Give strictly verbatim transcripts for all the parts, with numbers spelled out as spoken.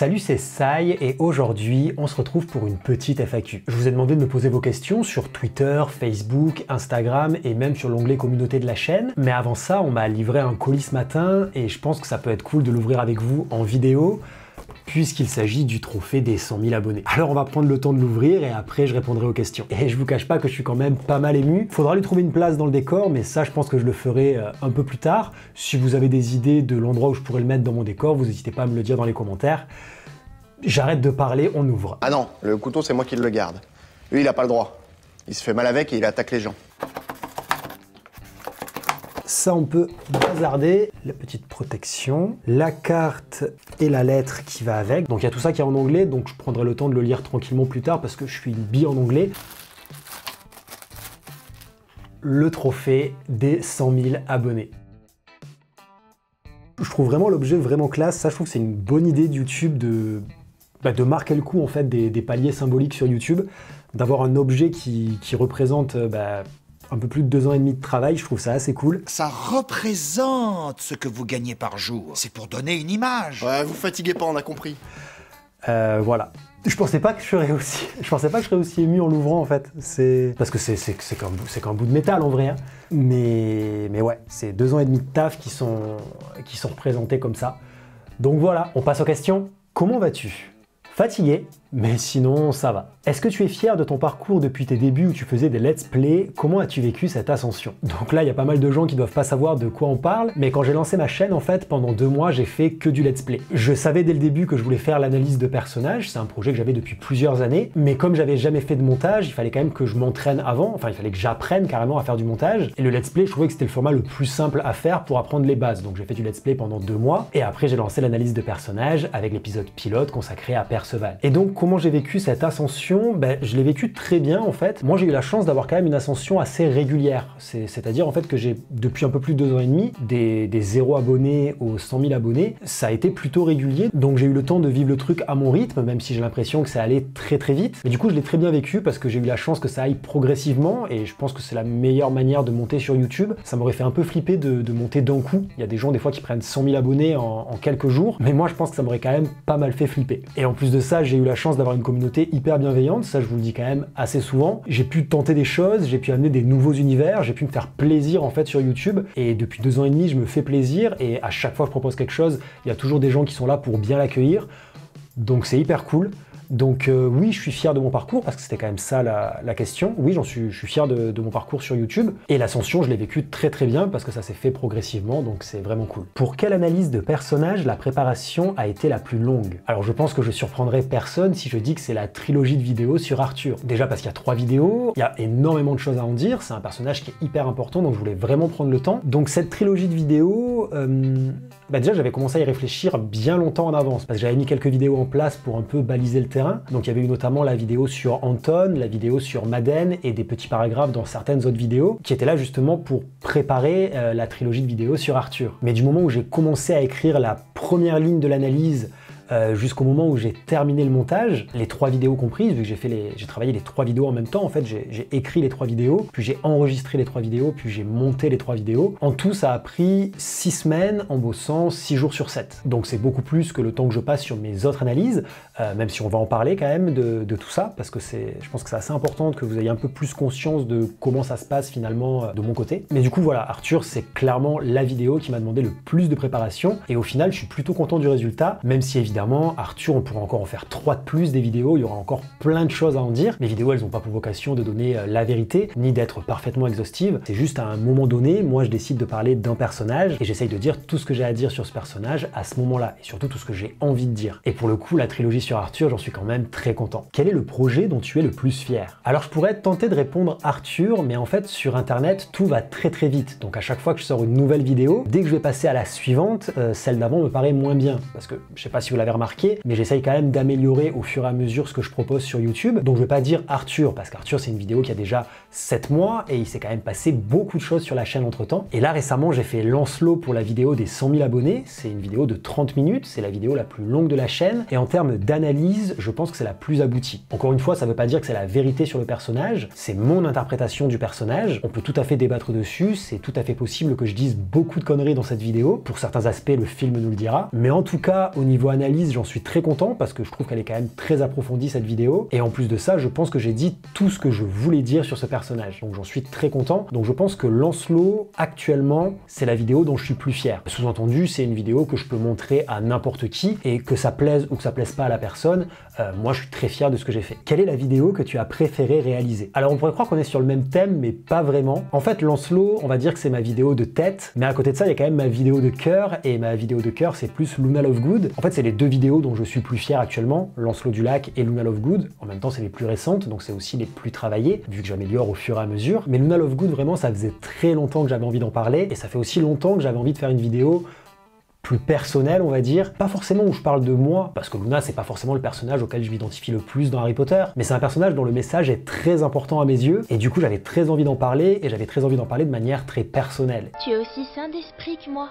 Salut, c'est Sai et aujourd'hui on se retrouve pour une petite F A Q. Je vous ai demandé de me poser vos questions sur Twitter, Facebook, Instagram et même sur l'onglet communauté de la chaîne. Mais avant ça, on m'a livré un colis ce matin et je pense que ça peut être cool de l'ouvrir avec vous en vidéo, puisqu'il s'agit du trophée des cent mille abonnés. Alors on va prendre le temps de l'ouvrir et après je répondrai aux questions. Et je vous cache pas que je suis quand même pas mal ému. Faudra lui trouver une place dans le décor, mais ça je pense que je le ferai un peu plus tard. Si vous avez des idées de l'endroit où je pourrais le mettre dans mon décor, vous n'hésitez pas à me le dire dans les commentaires. J'arrête de parler, on ouvre. Ah non, le couteau c'est moi qui le garde. Lui il a pas le droit. Il se fait mal avec et il attaque les gens. Ça, on peut bazarder. La petite protection, la carte et la lettre qui va avec. Donc, il y a tout ça qui est en anglais, donc je prendrai le temps de le lire tranquillement plus tard parce que je suis une bille en anglais. Le trophée des cent mille abonnés. Je trouve vraiment l'objet vraiment classe. Ça, je trouve que c'est une bonne idée de YouTube de, bah, de marquer le coup en fait des, des paliers symboliques sur YouTube, d'avoir un objet qui, qui représente... Bah, un peu plus de deux ans et demi de travail, je trouve ça assez cool. Ça représente ce que vous gagnez par jour. C'est pour donner une image. Ouais, vous fatiguez pas, on a compris. Euh, voilà. Je pensais pas que je serais aussi... Je pensais pas que je serais aussi ému en l'ouvrant, en fait. C'est... Parce que c'est qu'un bout... bout de métal, en vrai. Hein. Mais... Mais ouais, c'est deux ans et demi de taf qui sont... qui sont représentés comme ça. Donc voilà, on passe aux questions. Comment vas-tu ? Fatigué, mais sinon ça va. Est-ce que tu es fier de ton parcours depuis tes débuts où tu faisais des let's play? Comment as-tu vécu cette ascension? Donc là, il y a pas mal de gens qui doivent pas savoir de quoi on parle, mais quand j'ai lancé ma chaîne, en fait, pendant deux mois, j'ai fait que du let's play. Je savais dès le début que je voulais faire l'analyse de personnages, c'est un projet que j'avais depuis plusieurs années, mais comme j'avais jamais fait de montage, il fallait quand même que je m'entraîne avant, enfin il fallait que j'apprenne carrément à faire du montage, et le let's play, je trouvais que c'était le format le plus simple à faire pour apprendre les bases, donc j'ai fait du let's play pendant deux mois, et après j'ai lancé l'analyse de personnages avec l'épisode pilote consacré à Perceval. Et donc, comment j'ai vécu cette ascension? Ben, je l'ai vécu très bien en fait. Moi j'ai eu la chance d'avoir quand même une ascension assez régulière, c'est-à-dire en fait que j'ai depuis un peu plus de deux ans et demi, des, des zéro abonnés aux cent mille abonnés, ça a été plutôt régulier, donc j'ai eu le temps de vivre le truc à mon rythme, même si j'ai l'impression que ça allait très très vite, mais du coup je l'ai très bien vécu parce que j'ai eu la chance que ça aille progressivement et je pense que c'est la meilleure manière de monter sur YouTube. Ça m'aurait fait un peu flipper de, de monter d'un coup, il y a des gens des fois qui prennent cent mille abonnés en, en quelques jours, mais moi je pense que ça m'aurait quand même pas mal fait flipper. Et en plus de ça, j'ai eu la chance d'avoir une communauté hyper bienveillante, ça je vous le dis quand même assez souvent. J'ai pu tenter des choses, j'ai pu amener des nouveaux univers, j'ai pu me faire plaisir en fait sur YouTube, et depuis deux ans et demi je me fais plaisir, et à chaque fois que je propose quelque chose, il y a toujours des gens qui sont là pour bien l'accueillir, donc c'est hyper cool. Donc euh, oui, je suis fier de mon parcours, parce que c'était quand même ça la, la question. Oui, j'en suis, je suis fier de, de mon parcours sur YouTube. Et l'ascension, je l'ai vécu très très bien, parce que ça s'est fait progressivement, donc c'est vraiment cool. Pour quelle analyse de personnage la préparation a été la plus longue? Alors je pense que je surprendrai personne si je dis que c'est la trilogie de vidéos sur Arthur. Déjà parce qu'il y a trois vidéos, il y a énormément de choses à en dire, c'est un personnage qui est hyper important, donc je voulais vraiment prendre le temps. Donc cette trilogie de vidéos, euh, bah déjà j'avais commencé à y réfléchir bien longtemps en avance, parce que j'avais mis quelques vidéos en place pour un peu baliser le terrain. Donc il y avait eu notamment la vidéo sur Anton, la vidéo sur Madden et des petits paragraphes dans certaines autres vidéos qui étaient là justement pour préparer euh, la trilogie de vidéos sur Arthur. Mais du moment où j'ai commencé à écrire la première ligne de l'analyse Euh, jusqu'au moment où j'ai terminé le montage, les trois vidéos comprises, vu que j'ai fait les... j'ai travaillé les trois vidéos en même temps, en fait j'ai écrit les trois vidéos, puis j'ai enregistré les trois vidéos, puis j'ai monté les trois vidéos. En tout, ça a pris six semaines en bossant six jours sur sept. Donc c'est beaucoup plus que le temps que je passe sur mes autres analyses, euh, même si on va en parler quand même de, de tout ça, parce que c'est, je pense que c'est assez important que vous ayez un peu plus conscience de comment ça se passe finalement euh, de mon côté. Mais du coup voilà, Arthur, c'est clairement la vidéo qui m'a demandé le plus de préparation, et au final je suis plutôt content du résultat, même si évidemment Arthur, on pourra encore en faire trois de plus des vidéos, il y aura encore plein de choses à en dire. Mes vidéos, elles n'ont pas pour vocation de donner la vérité, ni d'être parfaitement exhaustive. C'est juste à un moment donné, moi je décide de parler d'un personnage et j'essaye de dire tout ce que j'ai à dire sur ce personnage à ce moment-là, et surtout tout ce que j'ai envie de dire. Et pour le coup, la trilogie sur Arthur, j'en suis quand même très content. Quel est le projet dont tu es le plus fier? Alors je pourrais tenter de répondre Arthur, mais en fait sur internet, tout va très très vite. Donc à chaque fois que je sors une nouvelle vidéo, dès que je vais passer à la suivante, euh, celle d'avant me paraît moins bien, parce que je sais pas si vous l'avez remarqué, mais j'essaye quand même d'améliorer au fur et à mesure ce que je propose sur YouTube. Donc je vais pas dire Arthur, parce qu'Arthur c'est une vidéo qui a déjà sept mois et il s'est quand même passé beaucoup de choses sur la chaîne entre temps. Et là récemment j'ai fait Lancelot pour la vidéo des cent mille abonnés, c'est une vidéo de trente minutes, c'est la vidéo la plus longue de la chaîne, et en termes d'analyse je pense que c'est la plus aboutie. Encore une fois, ça veut pas dire que c'est la vérité sur le personnage, c'est mon interprétation du personnage, on peut tout à fait débattre dessus, c'est tout à fait possible que je dise beaucoup de conneries dans cette vidéo, pour certains aspects le film nous le dira, mais en tout cas au niveau analyse analyse, j'en suis très content parce que je trouve qu'elle est quand même très approfondie cette vidéo, et en plus de ça je pense que j'ai dit tout ce que je voulais dire sur ce personnage, donc j'en suis très content. Donc je pense que Lancelot actuellement c'est la vidéo dont je suis plus fier. Sous-entendu, c'est une vidéo que je peux montrer à n'importe qui, et que ça plaise ou que ça plaise pas à la personne, euh, moi je suis très fier de ce que j'ai fait. Quelle est la vidéo que tu as préféré réaliser? Alors on pourrait croire qu'on est sur le même thème, mais pas vraiment. En fait Lancelot, on va dire que c'est ma vidéo de tête, mais à côté de ça il y a quand même ma vidéo de cœur, et ma vidéo de cœur c'est plus Luna Lovegood. En fait c'est les deux vidéos dont je suis plus fier actuellement, Lancelot du Lac et Luna Lovegood. En même temps c'est les plus récentes, donc c'est aussi les plus travaillées, vu que j'améliore au fur et à mesure. Mais Luna Lovegood vraiment ça faisait très longtemps que j'avais envie d'en parler, et ça fait aussi longtemps que j'avais envie de faire une vidéo plus personnel, on va dire, pas forcément où je parle de moi, parce que Luna c'est pas forcément le personnage auquel je m'identifie le plus dans Harry Potter, mais c'est un personnage dont le message est très important à mes yeux, et du coup j'avais très envie d'en parler, et j'avais très envie d'en parler de manière très personnelle. Tu es aussi sain d'esprit que moi.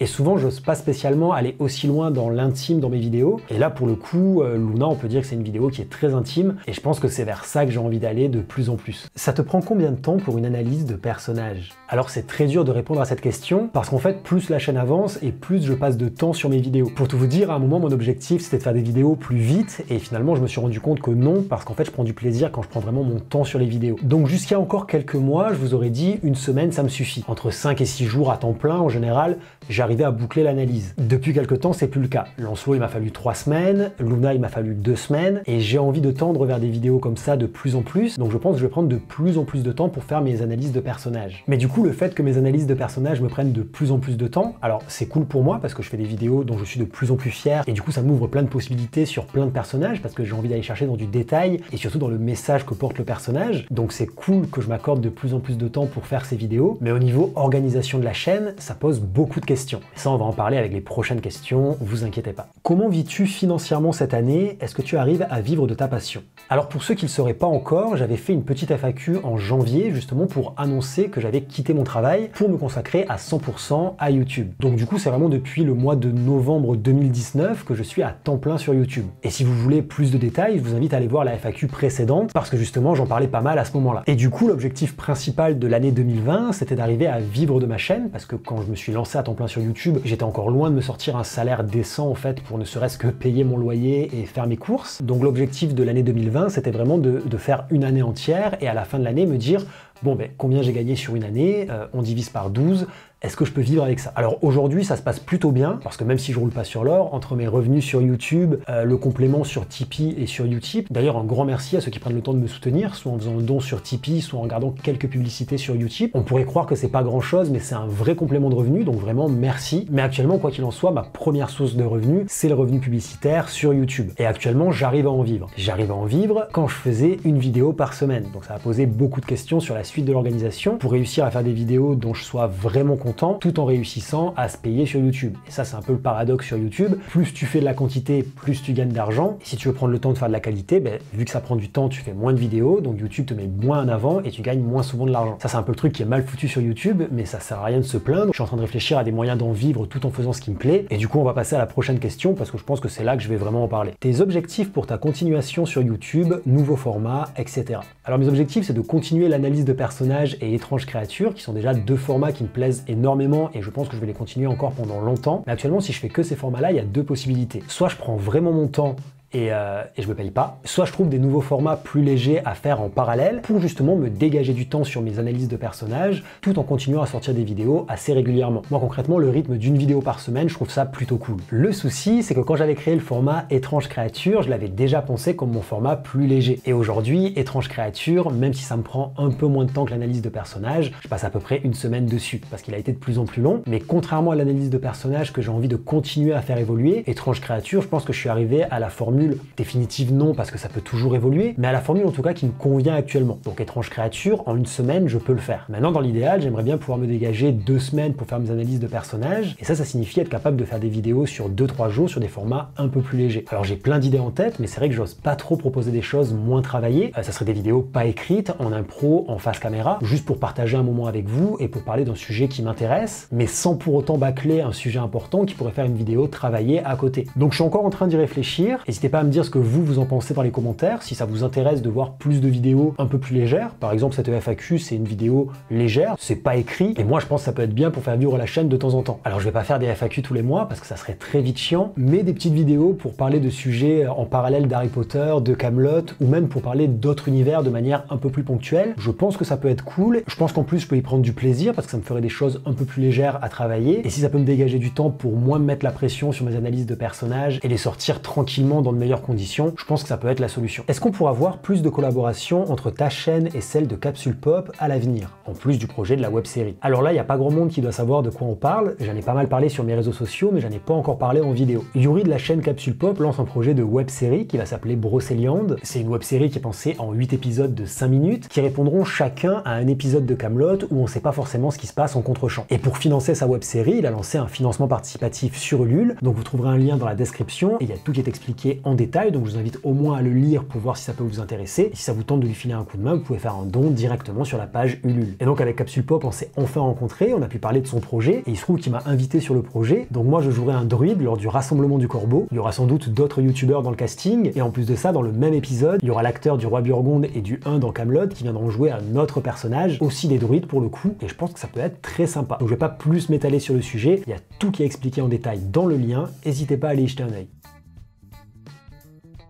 Et souvent j'ose pas spécialement aller aussi loin dans l'intime dans mes vidéos, et là pour le coup euh, Luna on peut dire que c'est une vidéo qui est très intime, et je pense que c'est vers ça que j'ai envie d'aller de plus en plus. Ça te prend combien de temps pour une analyse de personnage? Alors c'est très dur de répondre à cette question, parce qu'en fait plus la chaîne avance et plus je passe de temps sur mes vidéos. Pour tout vous dire, à un moment mon objectif c'était de faire des vidéos plus vite, et finalement je me suis rendu compte que non, parce qu'en fait je prends du plaisir quand je prends vraiment mon temps sur les vidéos. Donc jusqu'à encore quelques mois je vous aurais dit une semaine ça me suffit, entre cinq et six jours à temps plein en général j'arrivais à boucler l'analyse. Depuis quelques temps c'est plus le cas. Lancelot il m'a fallu trois semaines, Luna il m'a fallu deux semaines, et j'ai envie de tendre vers des vidéos comme ça de plus en plus, donc je pense que je vais prendre de plus en plus de temps pour faire mes analyses de personnages. Mais du coup le fait que mes analyses de personnages me prennent de plus en plus de temps, alors c'est cool pour moi parce que je fais des vidéos dont je suis de plus en plus fier, et du coup ça m'ouvre plein de possibilités sur plein de personnages parce que j'ai envie d'aller chercher dans du détail et surtout dans le message que porte le personnage, donc c'est cool que je m'accorde de plus en plus de temps pour faire ces vidéos. Mais au niveau organisation de la chaîne ça pose beaucoup de questions. Ça on va en parler avec les prochaines questions, vous inquiétez pas. Comment vis-tu financièrement cette année? Est-ce que tu arrives à vivre de ta passion? Alors pour ceux qui ne le sauraient pas encore, j'avais fait une petite F A Q en janvier justement pour annoncer que j'avais quitté mon travail pour me consacrer à cent pour cent à YouTube. Donc du coup c'est vraiment depuis le mois de novembre deux mille dix-neuf que je suis à temps plein sur YouTube. Et si vous voulez plus de détails, je vous invite à aller voir la F A Q précédente parce que justement j'en parlais pas mal à ce moment-là. Et du coup l'objectif principal de l'année deux mille vingt c'était d'arriver à vivre de ma chaîne, parce que quand je me suis lancé à temps plein sur YouTube, j'étais encore loin de me sortir un salaire décent en fait pour ne serait-ce que payer mon loyer et faire mes courses. Donc l'objectif de l'année deux mille vingt c'était vraiment de, de faire une année entière et à la fin de l'année me dire bon ben combien j'ai gagné sur une année, euh, on divise par douze, est-ce que je peux vivre avec ça? Alors aujourd'hui ça se passe plutôt bien, parce que même si je roule pas sur l'or, entre mes revenus sur YouTube, euh, le complément sur Tipeee et sur Utip, d'ailleurs un grand merci à ceux qui prennent le temps de me soutenir, soit en faisant un don sur Tipeee, soit en regardant quelques publicités sur Utip, on pourrait croire que c'est pas grand chose mais c'est un vrai complément de revenus, donc vraiment merci. Mais actuellement quoi qu'il en soit ma première source de revenus c'est le revenu publicitaire sur YouTube, et actuellement j'arrive à en vivre. J'arrive à en vivre quand je faisais une vidéo par semaine, donc ça a posé beaucoup de questions sur la suite de l'organisation pour réussir à faire des vidéos dont je sois vraiment content tout en réussissant à se payer sur YouTube. Et ça c'est un peu le paradoxe sur YouTube, plus tu fais de la quantité, plus tu gagnes d'argent, et si tu veux prendre le temps de faire de la qualité, ben, vu que ça prend du temps, tu fais moins de vidéos, donc YouTube te met moins en avant et tu gagnes moins souvent de l'argent. Ça c'est un peu le truc qui est mal foutu sur YouTube, mais ça sert à rien de se plaindre, je suis en train de réfléchir à des moyens d'en vivre tout en faisant ce qui me plaît, et du coup on va passer à la prochaine question parce que je pense que c'est là que je vais vraiment en parler. Tes objectifs pour ta continuation sur YouTube, nouveau format, et cetera. Alors mes objectifs c'est de continuer l'analyse de personnages et étranges créatures, qui sont déjà deux formats qui me plaisent énormément énormément et je pense que je vais les continuer encore pendant longtemps. Mais actuellement si je fais que ces formats là il y a deux possibilités, soit je prends vraiment mon temps Et, euh, et je me paye pas, soit je trouve des nouveaux formats plus légers à faire en parallèle pour justement me dégager du temps sur mes analyses de personnages tout en continuant à sortir des vidéos assez régulièrement. Moi concrètement le rythme d'une vidéo par semaine je trouve ça plutôt cool. Le souci c'est que quand j'avais créé le format étrange créature je l'avais déjà pensé comme mon format plus léger, et aujourd'hui étrange créature, même si ça me prend un peu moins de temps que l'analyse de personnages, je passe à peu près une semaine dessus parce qu'il a été de plus en plus long. Mais contrairement à l'analyse de personnages que j'ai envie de continuer à faire évoluer, étrange créature je pense que je suis arrivé à la formule définitive, non parce que ça peut toujours évoluer, mais à la formule en tout cas qui me convient actuellement. Donc étrange créature, en une semaine je peux le faire. Maintenant dans l'idéal j'aimerais bien pouvoir me dégager deux semaines pour faire mes analyses de personnages, et ça ça signifie être capable de faire des vidéos sur deux trois jours sur des formats un peu plus légers. Alors j'ai plein d'idées en tête mais c'est vrai que j'ose pas trop proposer des choses moins travaillées, euh, ça serait des vidéos pas écrites, en impro, en face caméra, juste pour partager un moment avec vous et pour parler d'un sujet qui m'intéresse, mais sans pour autant bâcler un sujet important qui pourrait faire une vidéo travaillée à côté. Donc je suis encore en train d'y réfléchir, n'hésitez pas à me dire ce que vous, vous en pensez dans les commentaires, si ça vous intéresse de voir plus de vidéos un peu plus légères. Par exemple, cette F A Q, c'est une vidéo légère, c'est pas écrit, et moi je pense que ça peut être bien pour faire vivre la chaîne de temps en temps. Alors je vais pas faire des F A Q tous les mois, parce que ça serait très vite chiant, mais des petites vidéos pour parler de sujets en parallèle d'Harry Potter, de Kaamelott, ou même pour parler d'autres univers de manière un peu plus ponctuelle. Je pense que ça peut être cool, je pense qu'en plus je peux y prendre du plaisir, parce que ça me ferait des choses un peu plus légères à travailler, et si ça peut me dégager du temps pour moins me mettre la pression sur mes analyses de personnages, et les sortir tranquillement dans de meilleures conditions, je pense que ça peut être la solution. Est-ce qu'on pourra voir plus de collaborations entre ta chaîne et celle de Capsule Pop à l'avenir, en plus du projet de la web-série? Alors là, il n'y a pas grand monde qui doit savoir de quoi on parle, j'en ai pas mal parlé sur mes réseaux sociaux, mais j'en ai pas encore parlé en vidéo. Yuri de la chaîne Capsule Pop lance un projet de web-série qui va s'appeler Brocéliande. C'est une web-série qui est pensée en huit épisodes de cinq minutes, qui répondront chacun à un épisode de Kaamelott où on sait pas forcément ce qui se passe en contre-champ. Et pour financer sa web-série, il a lancé un financement participatif sur Ulule, donc vous trouverez un lien dans la description, et il y a tout qui est expliqué en détail, donc je vous invite au moins à le lire pour voir si ça peut vous intéresser. Et si ça vous tente de lui filer un coup de main, vous pouvez faire un don directement sur la page Ulule. Et donc avec Capsule Pop, on s'est enfin rencontrés, on a pu parler de son projet, et il se trouve qu'il m'a invité sur le projet, donc moi je jouerai un druide lors du rassemblement du corbeau, il y aura sans doute d'autres youtubeurs dans le casting, et en plus de ça, dans le même épisode, il y aura l'acteur du roi Burgonde et du un dans Kaamelott qui viendront jouer un autre personnage, aussi des druides pour le coup, et je pense que ça peut être très sympa. Donc je vais pas plus m'étaler sur le sujet, il y a tout qui est expliqué en détail dans le lien, n'hésitez pas à aller y jeter un œil.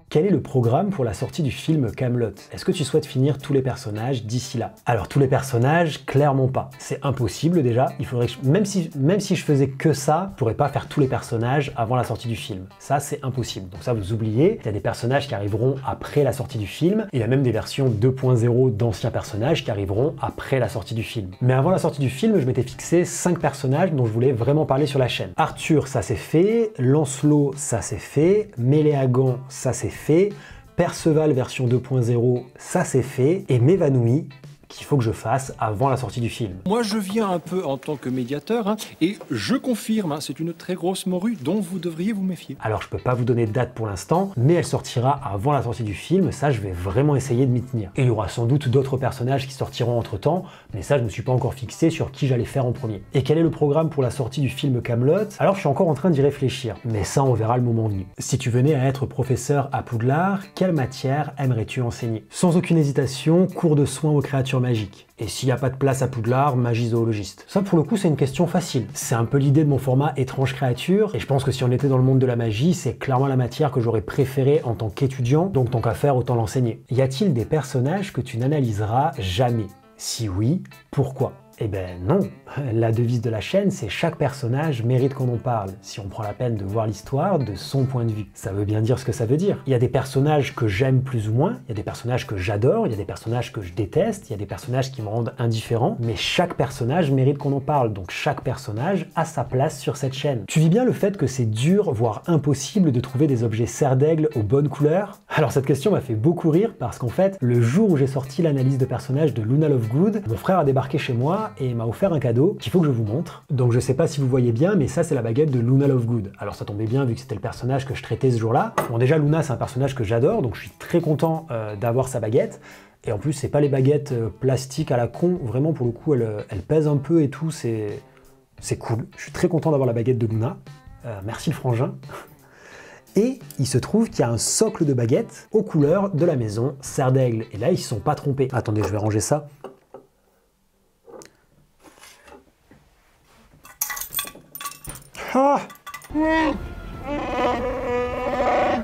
Quel est le programme pour la sortie du film Kaamelott? Est-ce que tu souhaites finir tous les personnages d'ici là? Alors tous les personnages, clairement pas. C'est impossible déjà, il faudrait que je... même, si... même si je faisais que ça, je pourrais pas faire tous les personnages avant la sortie du film. Ça c'est impossible, donc ça vous oubliez, il y a des personnages qui arriveront après la sortie du film, il y a même des versions deux point zéro d'anciens personnages qui arriveront après la sortie du film. Mais avant la sortie du film, je m'étais fixé cinq personnages dont je voulais vraiment parler sur la chaîne. Arthur, ça c'est fait, Lancelot, ça c'est fait, Méléagant, ça c'est fait, fait, Perceval version deux point zéro, ça c'est fait, et Mevanwi, qu'il faut que je fasse avant la sortie du film. Moi je viens un peu en tant que médiateur, hein, et je confirme, hein, c'est une très grosse morue dont vous devriez vous méfier. Alors je peux pas vous donner de date pour l'instant, mais elle sortira avant la sortie du film, ça je vais vraiment essayer de m'y tenir. Et il y aura sans doute d'autres personnages qui sortiront entre temps, mais ça je me suis pas encore fixé sur qui j'allais faire en premier. Et quel est le programme pour la sortie du film Kaamelott? Alors je suis encore en train d'y réfléchir, mais ça on verra le moment venu. Si tu venais à être professeur à Poudlard, quelle matière aimerais-tu enseigner? Sans aucune hésitation, cours de soins aux créatures magique. Et s'il n'y a pas de place à Poudlard, magie zoologiste. Ça pour le coup c'est une question facile. C'est un peu l'idée de mon format étrange créature, et je pense que si on était dans le monde de la magie, c'est clairement la matière que j'aurais préférée en tant qu'étudiant, donc tant qu'à faire autant l'enseigner. Y a-t-il des personnages que tu n'analyseras jamais? Si oui, pourquoi? Eh ben non, la devise de la chaîne c'est chaque personnage mérite qu'on en parle, si on prend la peine de voir l'histoire de son point de vue. Ça veut bien dire ce que ça veut dire. Il y a des personnages que j'aime plus ou moins, il y a des personnages que j'adore, il y a des personnages que je déteste, il y a des personnages qui me rendent indifférent, mais chaque personnage mérite qu'on en parle, donc chaque personnage a sa place sur cette chaîne. Tu vis bien le fait que c'est dur, voire impossible de trouver des objets Serdaigle aux bonnes couleurs? Alors cette question m'a fait beaucoup rire parce qu'en fait, le jour où j'ai sorti l'analyse de personnage de Luna Lovegood, mon frère a débarqué chez moi et m'a offert un cadeau qu'il faut que je vous montre. Donc je sais pas si vous voyez bien, mais ça c'est la baguette de Luna Lovegood. Alors ça tombait bien vu que c'était le personnage que je traitais ce jour-là. Bon déjà Luna c'est un personnage que j'adore, donc je suis très content euh, d'avoir sa baguette. Et en plus c'est pas les baguettes plastiques à la con, vraiment pour le coup elle, elle pèse un peu et tout, c'est c'est cool. Je suis très content d'avoir la baguette de Luna. Euh, merci le frangin. Et il se trouve qu'il y a un socle de baguettes aux couleurs de la maison Serdaigle. Et là ils se sont pas trompés. Attendez, je vais ranger ça. Ah!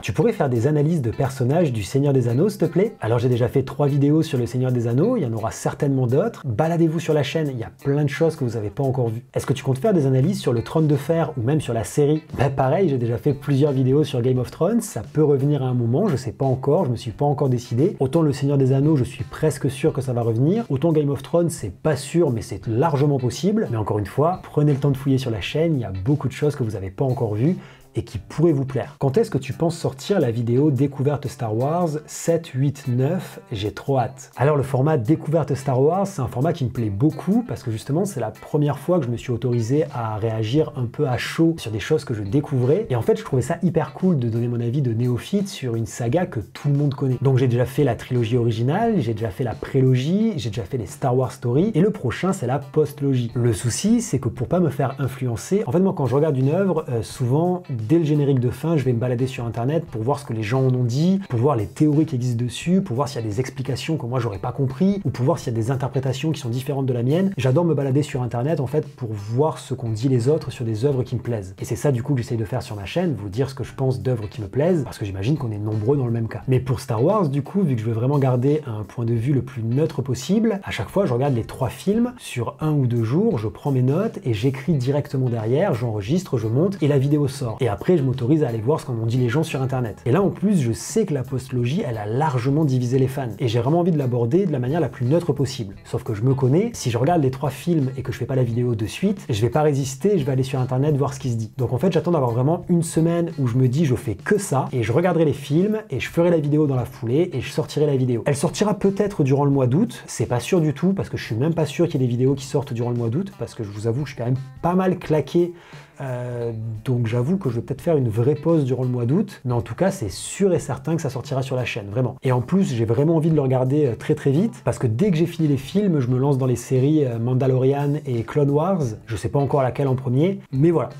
Tu pourrais faire des analyses de personnages du Seigneur des Anneaux, s'il te plaît? Alors j'ai déjà fait trois vidéos sur le Seigneur des Anneaux, il y en aura certainement d'autres. Baladez-vous sur la chaîne, il y a plein de choses que vous n'avez pas encore vues. Est-ce que tu comptes faire des analyses sur le Trône de Fer ou même sur la série? Bah pareil, j'ai déjà fait plusieurs vidéos sur Game of Thrones, ça peut revenir à un moment, je sais pas encore, je me suis pas encore décidé. Autant le Seigneur des Anneaux, je suis presque sûr que ça va revenir, autant Game of Thrones, c'est pas sûr, mais c'est largement possible. Mais encore une fois, prenez le temps de fouiller sur la chaîne, il y a beaucoup de choses que vous n'avez pas encore vues et qui pourrait vous plaire. Quand est-ce que tu penses sortir la vidéo découverte Star Wars sept, huit, neuf? J'ai trop hâte. Alors le format découverte Star Wars, c'est un format qui me plaît beaucoup parce que justement c'est la première fois que je me suis autorisé à réagir un peu à chaud sur des choses que je découvrais, et en fait je trouvais ça hyper cool de donner mon avis de néophyte sur une saga que tout le monde connaît. Donc j'ai déjà fait la trilogie originale, j'ai déjà fait la prélogie, j'ai déjà fait les Star Wars Stories, et le prochain c'est la postlogie. Le souci c'est que pour pas me faire influencer, en fait moi quand je regarde une œuvre, euh, souvent dès le générique de fin, je vais me balader sur Internet pour voir ce que les gens en ont dit, pour voir les théories qui existent dessus, pour voir s'il y a des explications que moi j'aurais pas compris, ou pour voir s'il y a des interprétations qui sont différentes de la mienne. J'adore me balader sur Internet en fait pour voir ce qu'ont dit les autres sur des œuvres qui me plaisent. Et c'est ça du coup que j'essaye de faire sur ma chaîne, vous dire ce que je pense d'œuvres qui me plaisent, parce que j'imagine qu'on est nombreux dans le même cas. Mais pour Star Wars, du coup, vu que je veux vraiment garder un point de vue le plus neutre possible, à chaque fois je regarde les trois films sur un ou deux jours, je prends mes notes et j'écris directement derrière, j'enregistre, je monte et la vidéo sort. Et après je m'autorise à aller voir ce qu'en ont dit les gens sur Internet. Et là en plus je sais que la postlogie elle a largement divisé les fans et j'ai vraiment envie de l'aborder de la manière la plus neutre possible. Sauf que je me connais, si je regarde les trois films et que je fais pas la vidéo de suite, je vais pas résister, je vais aller sur Internet voir ce qui se dit. Donc en fait j'attends d'avoir vraiment une semaine où je me dis je fais que ça et je regarderai les films et je ferai la vidéo dans la foulée et je sortirai la vidéo. Elle sortira peut-être durant le mois d'août, c'est pas sûr du tout parce que je suis même pas sûr qu'il y ait des vidéos qui sortent durant le mois d'août parce que je vous avoue que je suis quand même pas mal claqué. Euh, donc j'avoue que je vais peut-être faire une vraie pause durant le mois d'août, mais en tout cas c'est sûr et certain que ça sortira sur la chaîne, vraiment. Et en plus j'ai vraiment envie de le regarder très très vite, parce que dès que j'ai fini les films, je me lance dans les séries Mandalorian et Clone Wars, je sais pas encore laquelle en premier, mais voilà,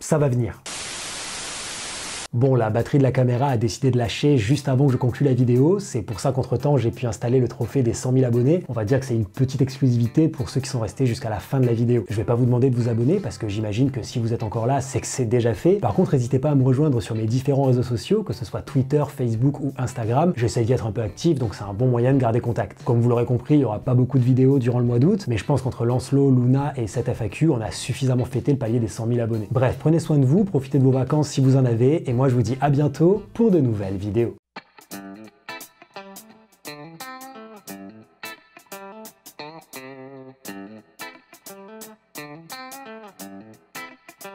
ça va venir. Bon, la batterie de la caméra a décidé de lâcher juste avant que je conclue la vidéo, c'est pour ça qu'entre-temps j'ai pu installer le trophée des cent mille abonnés. On va dire que c'est une petite exclusivité pour ceux qui sont restés jusqu'à la fin de la vidéo. Je vais pas vous demander de vous abonner parce que j'imagine que si vous êtes encore là, c'est que c'est déjà fait. Par contre, n'hésitez pas à me rejoindre sur mes différents réseaux sociaux, que ce soit Twitter, Facebook ou Instagram. J'essaie d'y être un peu actif, donc c'est un bon moyen de garder contact. Comme vous l'aurez compris, il y aura pas beaucoup de vidéos durant le mois d'août, mais je pense qu'entre Lancelot, Luna et cette F A Q, on a suffisamment fêté le palier des cent mille abonnés. Bref, prenez soin de vous, profitez de vos vacances si vous en avez, et moi je vous dis à bientôt pour de nouvelles vidéos.